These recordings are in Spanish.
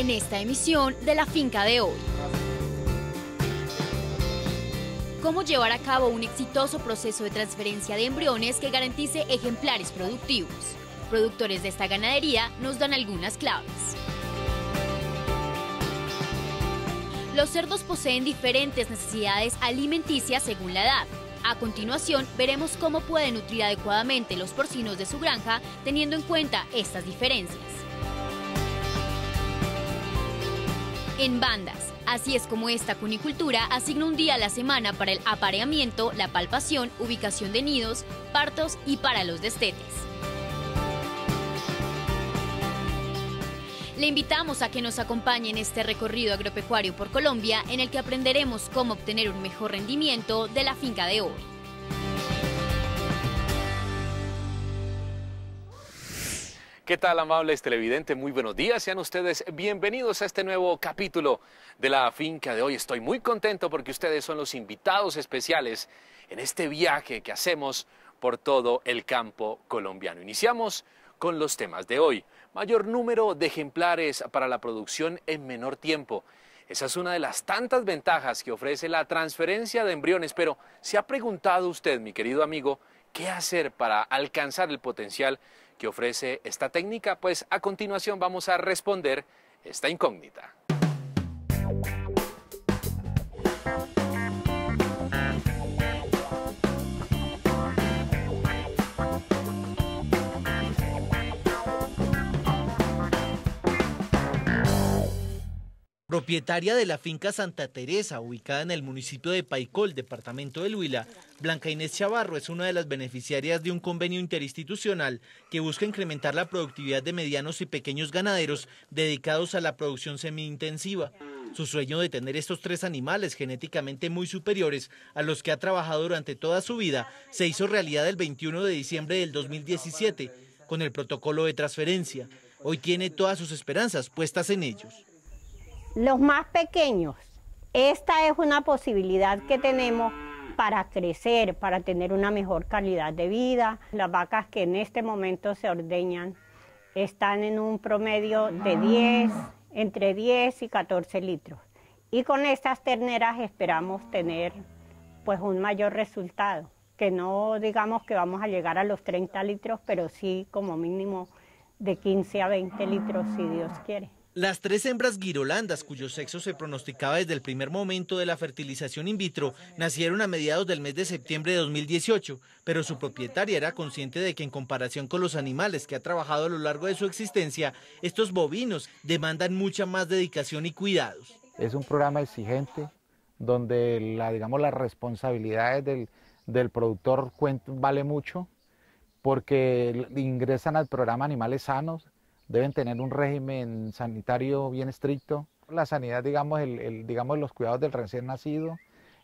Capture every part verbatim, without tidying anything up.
en esta emisión de La Finca de Hoy. Cómo llevar a cabo un exitoso proceso de transferencia de embriones que garantice ejemplares productivos. Productores de esta ganadería nos dan algunas claves. Los cerdos poseen diferentes necesidades alimenticias según la edad. A continuación, veremos cómo puede nutrir adecuadamente los porcinos de su granja teniendo en cuenta estas diferencias. En bandas, así es como esta cunicultura asigna un día a la semana para el apareamiento, la palpación, ubicación de nidos, partos y para los destetes. Le invitamos a que nos acompañe en este recorrido agropecuario por Colombia, en el que aprenderemos cómo obtener un mejor rendimiento de la finca de hoy. ¿Qué tal, amables televidentes? Muy buenos días, sean ustedes bienvenidos a este nuevo capítulo de la finca de hoy. Estoy muy contento porque ustedes son los invitados especiales en este viaje que hacemos por todo el campo colombiano. Iniciamos con los temas de hoy. Mayor número de ejemplares para la producción en menor tiempo. Esa es una de las tantas ventajas que ofrece la transferencia de embriones, pero ¿se ha preguntado usted, mi querido amigo, qué hacer para alcanzar el potencial que ofrece esta técnica? Pues a continuación vamos a responder esta incógnita. Propietaria de la finca Santa Teresa, ubicada en el municipio de Paicol, departamento del Huila, Blanca Inés Chavarro es una de las beneficiarias de un convenio interinstitucional que busca incrementar la productividad de medianos y pequeños ganaderos dedicados a la producción semi-intensiva. Su sueño de tener estos tres animales genéticamente muy superiores a los que ha trabajado durante toda su vida se hizo realidad el veintiuno de diciembre del dos mil diecisiete con el protocolo de transferencia. Hoy tiene todas sus esperanzas puestas en ellos. Los más pequeños, esta es una posibilidad que tenemos para crecer, para tener una mejor calidad de vida. Las vacas que en este momento se ordeñan están en un promedio de diez, entre diez y catorce litros. Y con estas terneras esperamos tener pues un mayor resultado, que no digamos que vamos a llegar a los treinta litros, pero sí como mínimo de quince a veinte litros si Dios quiere. Las tres hembras guirolandas, cuyo sexo se pronosticaba desde el primer momento de la fertilización in vitro, nacieron a mediados del mes de septiembre de dos mil dieciocho, pero su propietaria era consciente de que en comparación con los animales que ha trabajado a lo largo de su existencia, estos bovinos demandan mucha más dedicación y cuidados. Es un programa exigente donde la, digamos, las responsabilidades del, del productor vale mucho porque ingresan al programa animales sanos. Deben tener un régimen sanitario bien estricto. La sanidad, digamos, el, el, digamos los cuidados del recién nacido,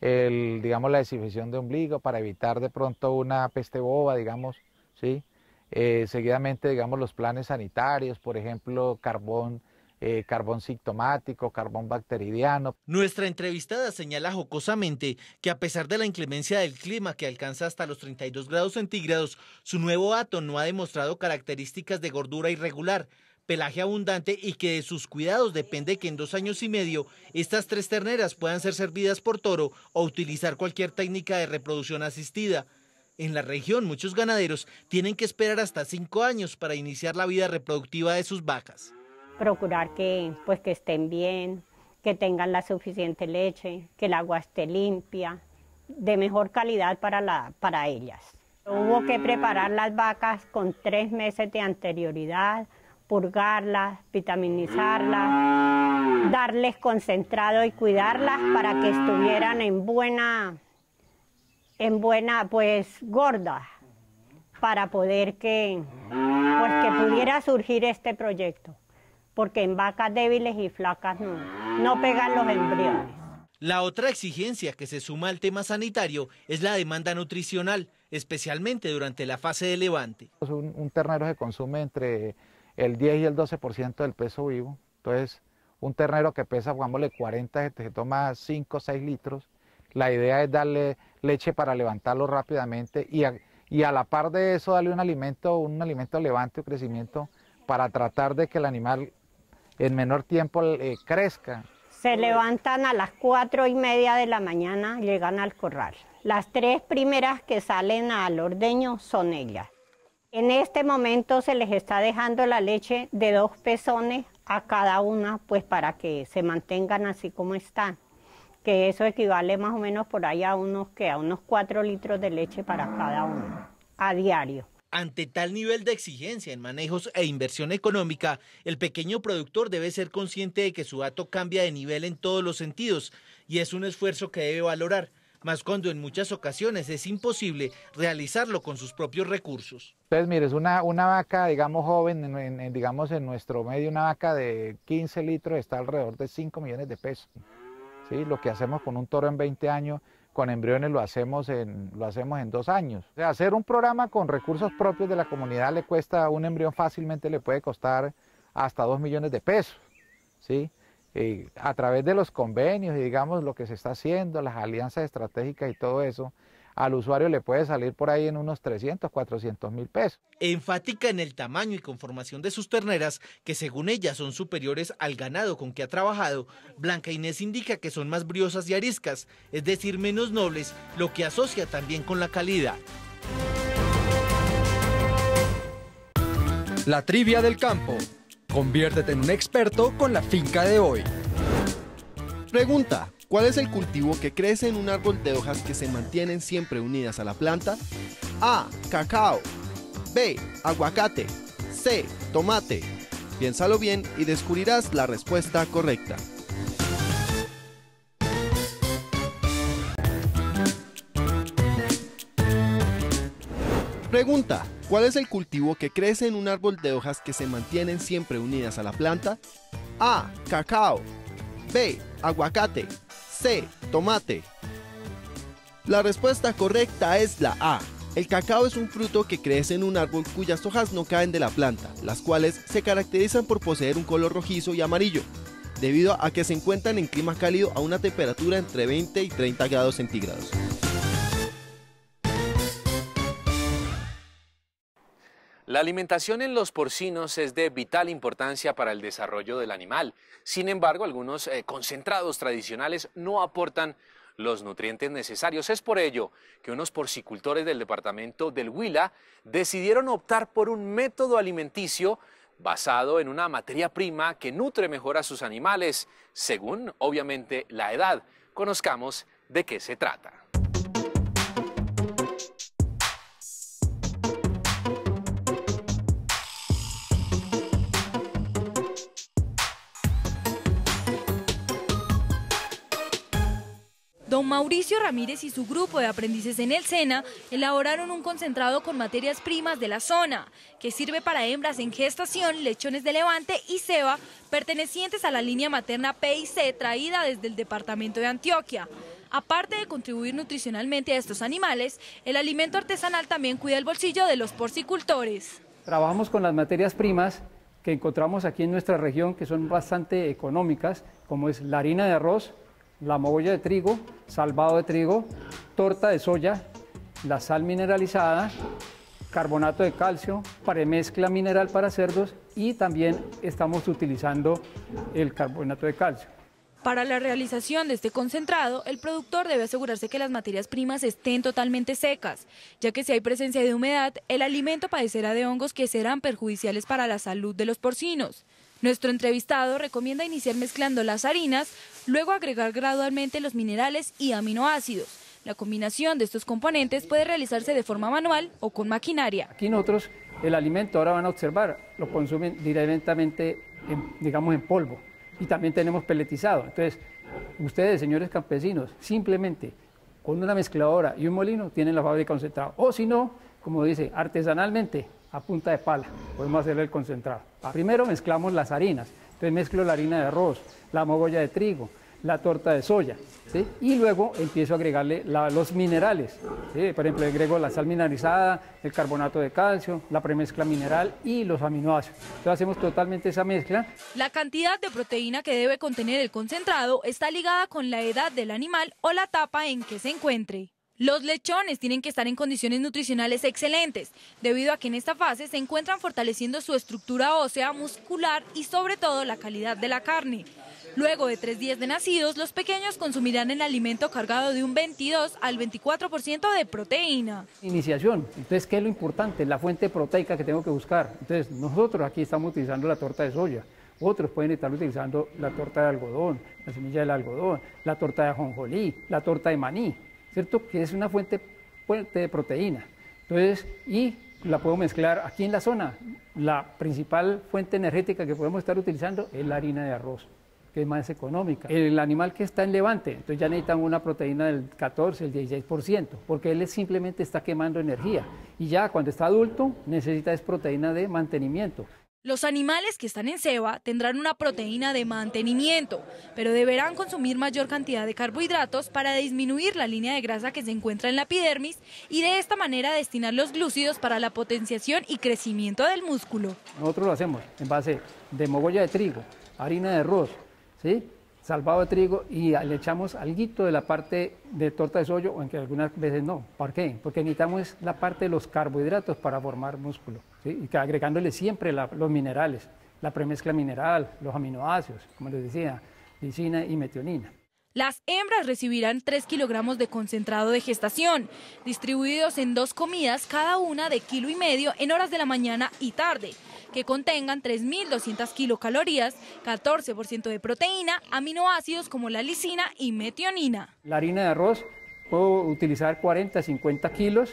el, digamos, la desinfección de ombligo para evitar de pronto una peste boba, digamos, ¿sí? Eh, seguidamente, digamos, los planes sanitarios, por ejemplo, carbón, Eh, carbón sintomático, carbón bacteridiano. Nuestra entrevistada señala jocosamente que a pesar de la inclemencia del clima que alcanza hasta los treinta y dos grados centígrados, su nuevo hato no ha demostrado características de gordura irregular, pelaje abundante y que de sus cuidados depende que en dos años y medio estas tres terneras puedan ser servidas por toro o utilizar cualquier técnica de reproducción asistida. En la región, muchos ganaderos tienen que esperar hasta cinco años para iniciar la vida reproductiva de sus vacas. Procurar que, pues, que estén bien, que tengan la suficiente leche, que el agua esté limpia, de mejor calidad para, la, para ellas. Hubo que preparar las vacas con tres meses de anterioridad, purgarlas, vitaminizarlas, darles concentrado y cuidarlas para que estuvieran en buena, en buena pues gordas, para poder que, pues, que pudiera surgir este proyecto. Porque en vacas débiles y flacas no, no pegan los embriones. La otra exigencia que se suma al tema sanitario es la demanda nutricional, especialmente durante la fase de levante. Un, un ternero se consume entre el diez y el doce por ciento del peso vivo, entonces un ternero que pesa, pongámosle cuarenta, se toma cinco o seis litros. La idea es darle leche para levantarlo rápidamente y a, y a la par de eso darle un alimento, un alimento levante o crecimiento para tratar de que el animal en menor tiempo eh, crezca. Se levantan a las cuatro y media de la mañana, llegan al corral. Las tres primeras que salen al ordeño son ellas. En este momento se les está dejando la leche de dos pezones a cada una, pues para que se mantengan así como están, que eso equivale más o menos por ahí a unos, que a unos cuatro litros de leche para cada uno, a diario. Ante tal nivel de exigencia en manejos e inversión económica, el pequeño productor debe ser consciente de que su hato cambia de nivel en todos los sentidos y es un esfuerzo que debe valorar, más cuando en muchas ocasiones es imposible realizarlo con sus propios recursos. Entonces, mire, es una, una vaca, digamos, joven, en, en, digamos, en nuestro medio, una vaca de quince litros está alrededor de cinco millones de pesos. ¿Sí? Lo que hacemos con un toro en veinte años... con embriones lo hacemos en lo hacemos en dos años. O sea, hacer un programa con recursos propios de la comunidad le cuesta, un embrión fácilmente le puede costar hasta dos millones de pesos, ¿sí? Y a través de los convenios y digamos lo que se está haciendo, las alianzas estratégicas y todo eso, al usuario le puede salir por ahí en unos trescientos, cuatrocientos mil pesos. Enfática en el tamaño y conformación de sus terneras, que según ella son superiores al ganado con que ha trabajado, Blanca Inés indica que son más briosas y ariscas, es decir, menos nobles, lo que asocia también con la calidad. La trivia del campo. Conviértete en un experto con La Finca de Hoy. Pregunta: ¿cuál es el cultivo que crece en un árbol de hojas que se mantienen siempre unidas a la planta? A. Cacao. B. Aguacate. C. Tomate. Piénsalo bien y descubrirás la respuesta correcta. Pregunta: ¿cuál es el cultivo que crece en un árbol de hojas que se mantienen siempre unidas a la planta? A. Cacao. B. Aguacate. C. Tomate. La respuesta correcta es la A. El cacao es un fruto que crece en un árbol cuyas hojas no caen de la planta, las cuales se caracterizan por poseer un color rojizo y amarillo, debido a que se encuentran en clima cálido a una temperatura entre veinte y treinta grados centígrados. La alimentación en los porcinos es de vital importancia para el desarrollo del animal. Sin embargo, algunos eh, concentrados tradicionales no aportan los nutrientes necesarios. Es por ello que unos porcicultores del departamento del Huila decidieron optar por un método alimenticio basado en una materia prima que nutre mejor a sus animales, según, obviamente, la edad. Conozcamos de qué se trata. Don Mauricio Ramírez y su grupo de aprendices en el SENA elaboraron un concentrado con materias primas de la zona, que sirve para hembras en gestación, lechones de levante y ceba, pertenecientes a la línea materna P y C traída desde el departamento de Antioquia. Aparte de contribuir nutricionalmente a estos animales, el alimento artesanal también cuida el bolsillo de los porcicultores. Trabajamos con las materias primas que encontramos aquí en nuestra región, que son bastante económicas, como es la harina de arroz, la mogolla de trigo, salvado de trigo, torta de soya, la sal mineralizada, carbonato de calcio, premezcla mineral para cerdos y también estamos utilizando el carbonato de calcio. Para la realización de este concentrado, el productor debe asegurarse que las materias primas estén totalmente secas, ya que si hay presencia de humedad, el alimento padecerá de hongos que serán perjudiciales para la salud de los porcinos. Nuestro entrevistado recomienda iniciar mezclando las harinas, luego agregar gradualmente los minerales y aminoácidos. La combinación de estos componentes puede realizarse de forma manual o con maquinaria. Aquí nosotros el alimento, ahora van a observar, lo consumen directamente, en, digamos, en polvo. Y también tenemos peletizado. Entonces, ustedes, señores campesinos, simplemente con una mezcladora y un molino tienen la fábrica concentrada. O si no, como dice, artesanalmente, a punta de pala, podemos hacer el concentrado. Primero mezclamos las harinas, entonces mezclo la harina de arroz, la mogolla de trigo, la torta de soya, ¿sí? Y luego empiezo a agregarle la, los minerales, ¿sí? Por ejemplo, agrego la sal mineralizada, el carbonato de calcio, la premezcla mineral y los aminoácidos. Entonces hacemos totalmente esa mezcla. La cantidad de proteína que debe contener el concentrado está ligada con la edad del animal o la etapa en que se encuentre. Los lechones tienen que estar en condiciones nutricionales excelentes, debido a que en esta fase se encuentran fortaleciendo su estructura ósea, muscular y sobre todo la calidad de la carne. Luego de tres días de nacidos, los pequeños consumirán el alimento cargado de un veintidós al veinticuatro por ciento de proteína. Iniciación, entonces, ¿qué es lo importante? La fuente proteica que tengo que buscar. Entonces, nosotros aquí estamos utilizando la torta de soya, otros pueden estar utilizando la torta de algodón, la semilla del algodón, la torta de ajonjolí, la torta de maní, ¿cierto? Que es una fuente, fuente de proteína. Entonces, y la puedo mezclar aquí en la zona. La principal fuente energética que podemos estar utilizando es la harina de arroz, que es más económica. El animal que está en levante, entonces ya necesitan una proteína del catorce, el dieciséis por ciento, porque él simplemente está quemando energía. Y ya cuando está adulto, necesita es proteína de mantenimiento. Los animales que están en ceba tendrán una proteína de mantenimiento, pero deberán consumir mayor cantidad de carbohidratos para disminuir la línea de grasa que se encuentra en la epidermis y de esta manera destinar los glúcidos para la potenciación y crecimiento del músculo. Nosotros lo hacemos en base de mogolla de trigo, harina de arroz, ¿sí?, salvado de trigo y le echamos alguito de la parte de torta de soya, aunque algunas veces no. ¿Por qué? Porque necesitamos la parte de los carbohidratos para formar músculo, ¿sí?, y agregándole siempre la, los minerales, la premezcla mineral, los aminoácidos, como les decía, lisina y metionina. Las hembras recibirán tres kilogramos de concentrado de gestación, distribuidos en dos comidas, cada una de kilo y medio en horas de la mañana y tarde, que contengan tres mil doscientas kilocalorías, catorce por ciento de proteína, aminoácidos como la lisina y metionina. La harina de arroz puedo utilizar cuarenta, cincuenta kilos,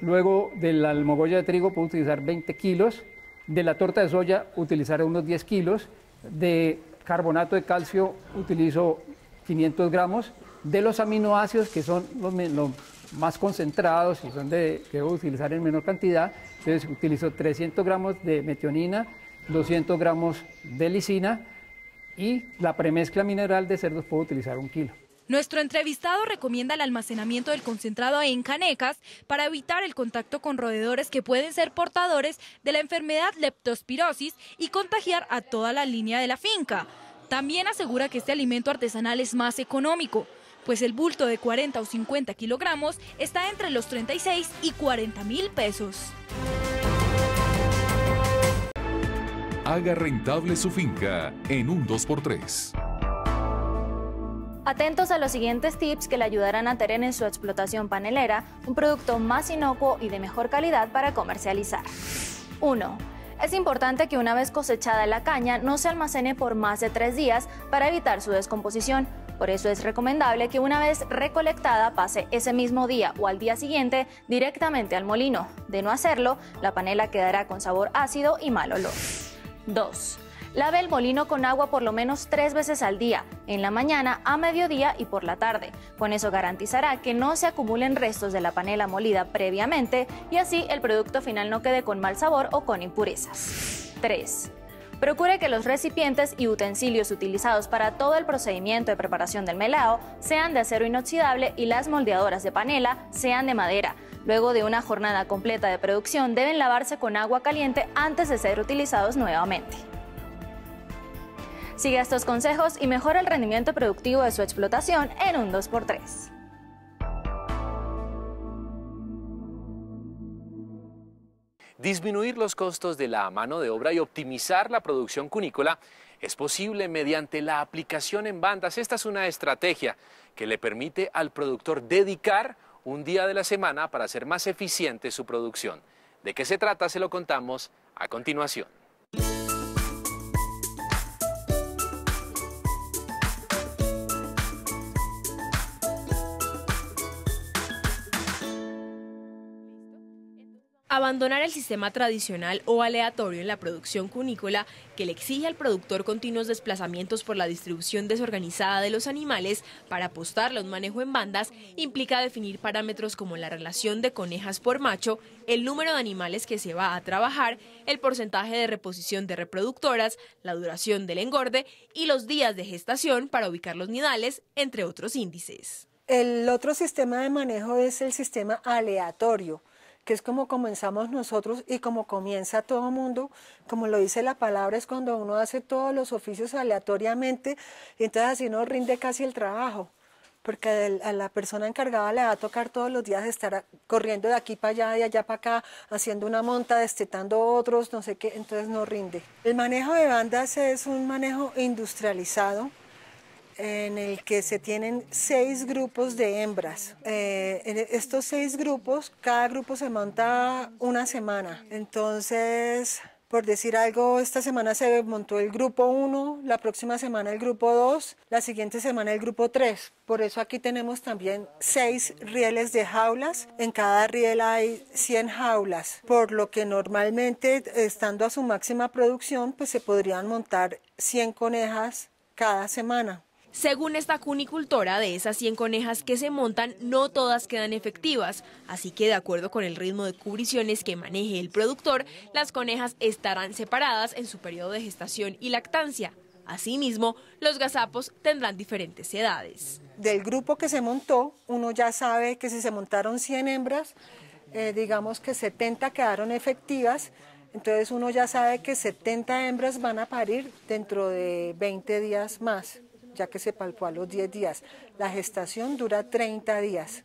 luego de la mogolla de trigo puedo utilizar veinte kilos, de la torta de soya utilizaré unos diez kilos, de carbonato de calcio utilizo quinientos gramos, de los aminoácidos que son los, los más concentrados y son de que debo utilizar en menor cantidad, entonces utilizo trescientos gramos de metionina, doscientos gramos de lisina y la premezcla mineral de cerdos puedo utilizar un kilo. Nuestro entrevistado recomienda el almacenamiento del concentrado en canecas para evitar el contacto con roedores que pueden ser portadores de la enfermedad leptospirosis y contagiar a toda la línea de la finca. También asegura que este alimento artesanal es más económico, pues el bulto de cuarenta o cincuenta kilogramos está entre los treinta y seis y cuarenta mil pesos. Haga rentable su finca en un dos por tres. Atentos a los siguientes tips que le ayudarán a tener en su explotación panelera un producto más inocuo y de mejor calidad para comercializar. uno. Es importante que una vez cosechada la caña no se almacene por más de tres días para evitar su descomposición. Por eso es recomendable que una vez recolectada pase ese mismo día o al día siguiente directamente al molino. De no hacerlo, la panela quedará con sabor ácido y mal olor. dos. Lave el molino con agua por lo menos tres veces al día, en la mañana, a mediodía y por la tarde. Con eso garantizará que no se acumulen restos de la panela molida previamente y así el producto final no quede con mal sabor o con impurezas. tres. Procure que los recipientes y utensilios utilizados para todo el procedimiento de preparación del melao sean de acero inoxidable y las moldeadoras de panela sean de madera. Luego de una jornada completa de producción deben lavarse con agua caliente antes de ser utilizados nuevamente. Sigue estos consejos y mejora el rendimiento productivo de su explotación en un dos por tres. Disminuir los costos de la mano de obra y optimizar la producción cunícola es posible mediante la aplicación en bandas. Esta es una estrategia que le permite al productor dedicar un día de la semana para hacer más eficiente su producción. ¿De qué se trata? Se lo contamos a continuación. Abandonar el sistema tradicional o aleatorio en la producción cunícola, que le exige al productor continuos desplazamientos por la distribución desorganizada de los animales para apostarle a un manejo en bandas, implica definir parámetros como la relación de conejas por macho, el número de animales que se va a trabajar, el porcentaje de reposición de reproductoras, la duración del engorde y los días de gestación para ubicar los nidales, entre otros índices. El otro sistema de manejo es el sistema aleatorio, que es como comenzamos nosotros y como comienza todo mundo, como lo dice la palabra, es cuando uno hace todos los oficios aleatoriamente y entonces así no rinde casi el trabajo, porque a la persona encargada le va a tocar todos los días estar corriendo de aquí para allá, de allá para acá, haciendo una monta, destetando otros, no sé qué, entonces no rinde. El manejo de bandas es un manejo industrializado, en el que se tienen seis grupos de hembras. Eh, en estos seis grupos, cada grupo se monta una semana. Entonces, por decir algo, esta semana se montó el grupo uno, la próxima semana el grupo dos, la siguiente semana el grupo tres. Por eso aquí tenemos también seis rieles de jaulas. En cada riel hay cien jaulas, por lo que normalmente, estando a su máxima producción, pues se podrían montar cien conejas cada semana. Según esta cunicultora, de esas cien conejas que se montan, no todas quedan efectivas. Así que, de acuerdo con el ritmo de cubriciones que maneje el productor, las conejas estarán separadas en su periodo de gestación y lactancia. Asimismo, los gazapos tendrán diferentes edades. Del grupo que se montó, uno ya sabe que si se montaron cien hembras, eh, digamos que setenta quedaron efectivas. Entonces uno ya sabe que setenta hembras van a parir dentro de veinte días más, ya que se palpó a los diez días. La gestación dura treinta días.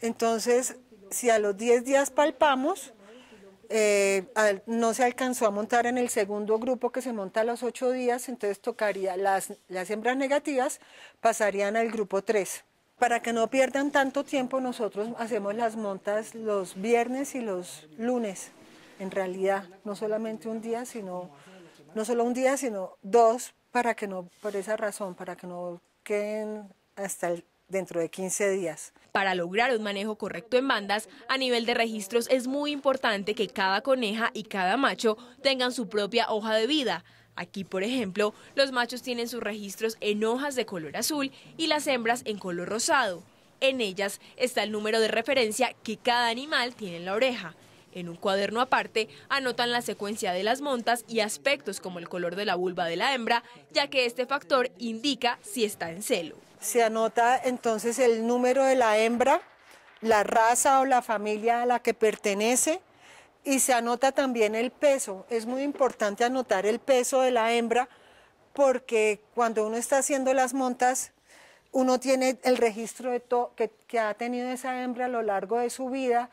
Entonces, si a los diez días palpamos, eh, al, no se alcanzó a montar en el segundo grupo que se monta a los ocho días, entonces tocaría las, las hembras negativas, pasarían al grupo tres. Para que no pierdan tanto tiempo, nosotros hacemos las montas los viernes y los lunes, en realidad, no solamente un día, sino, no solo un día, sino dos, para que no, por esa razón, para que no queden hasta el, dentro de quince días. Para lograr un manejo correcto en bandas, a nivel de registros es muy importante que cada coneja y cada macho tengan su propia hoja de vida. Aquí, por ejemplo, los machos tienen sus registros en hojas de color azul y las hembras en color rosado. En ellas está el número de referencia que cada animal tiene en la oreja. En un cuaderno aparte anotan la secuencia de las montas y aspectos como el color de la vulva de la hembra, ya que este factor indica si está en celo. Se anota entonces el número de la hembra, la raza o la familia a la que pertenece y se anota también el peso. Es muy importante anotar el peso de la hembra porque cuando uno está haciendo las montas, uno tiene el registro de todo que, que ha tenido esa hembra a lo largo de su vida.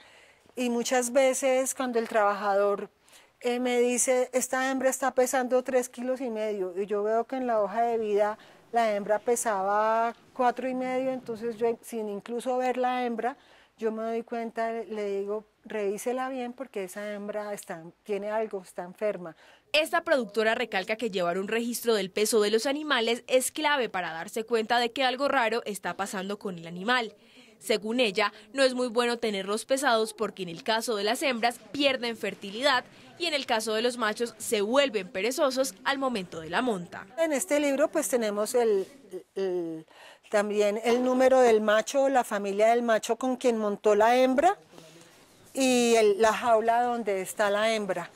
Y muchas veces cuando el trabajador eh, me dice, esta hembra está pesando tres kilos y medio, y yo veo que en la hoja de vida la hembra pesaba cuatro y medio, entonces yo sin incluso ver la hembra, yo me doy cuenta, le digo, revísela bien porque esa hembra está, tiene algo, está enferma. Esta productora recalca que llevar un registro del peso de los animales es clave para darse cuenta de que algo raro está pasando con el animal. Según ella, no es muy bueno tenerlos pesados porque en el caso de las hembras pierden fertilidad y en el caso de los machos se vuelven perezosos al momento de la monta. En este libro pues tenemos el, el, también el número del macho, la familia del macho con quien montó la hembra y el, la jaula donde está la hembra.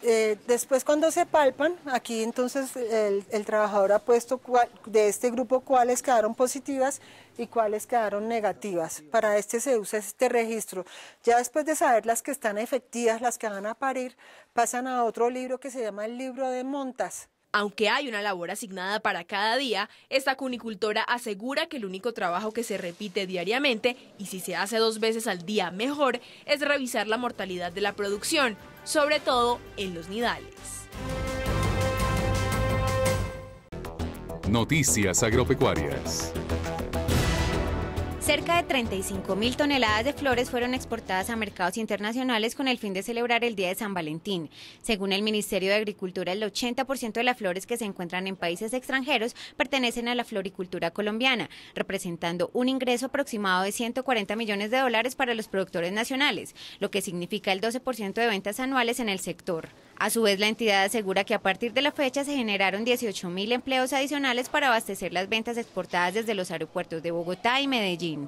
Eh, después cuando se palpan, aquí entonces el, el trabajador ha puesto cual, de este grupo cuáles quedaron positivas y cuáles quedaron negativas. Para este se usa este registro. Ya después de saber las que están efectivas, las que van a parir, pasan a otro libro que se llama el libro de montas. Aunque hay una labor asignada para cada día, esta cunicultora asegura que el único trabajo que se repite diariamente, y si se hace dos veces al día mejor, es revisar la mortalidad de la producción, sobre todo en los nidales. Noticias agropecuarias. Cerca de treinta y cinco mil toneladas de flores fueron exportadas a mercados internacionales con el fin de celebrar el Día de San Valentín. Según el Ministerio de Agricultura, el ochenta por ciento de las flores que se encuentran en países extranjeros pertenecen a la floricultura colombiana, representando un ingreso aproximado de ciento cuarenta millones de dólares para los productores nacionales, lo que significa el doce por ciento de ventas anuales en el sector. A su vez, la entidad asegura que a partir de la fecha se generaron dieciocho mil empleos adicionales para abastecer las ventas exportadas desde los aeropuertos de Bogotá y Medellín.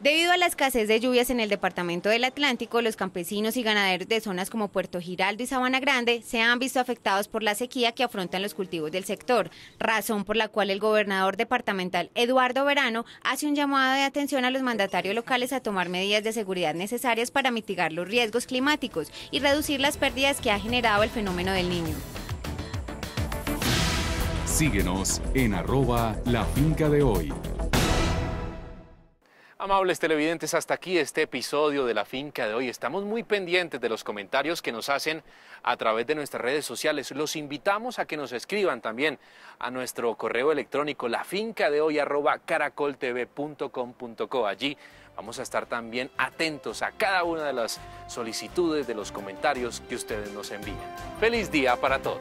Debido a la escasez de lluvias en el departamento del Atlántico, los campesinos y ganaderos de zonas como Puerto Giraldo y Sabana Grande se han visto afectados por la sequía que afrontan los cultivos del sector, razón por la cual el gobernador departamental Eduardo Verano hace un llamado de atención a los mandatarios locales a tomar medidas de seguridad necesarias para mitigar los riesgos climáticos y reducir las pérdidas que ha generado el fenómeno del Niño. Síguenos en arroba La Finca de Hoy. Amables televidentes, hasta aquí este episodio de La Finca de Hoy. Estamos muy pendientes de los comentarios que nos hacen a través de nuestras redes sociales. Los invitamos a que nos escriban también a nuestro correo electrónico la finca de hoy arroba caracol t v punto com punto co. Allí vamos a estar también atentos a cada una de las solicitudes, de los comentarios que ustedes nos envían. ¡Feliz día para todos!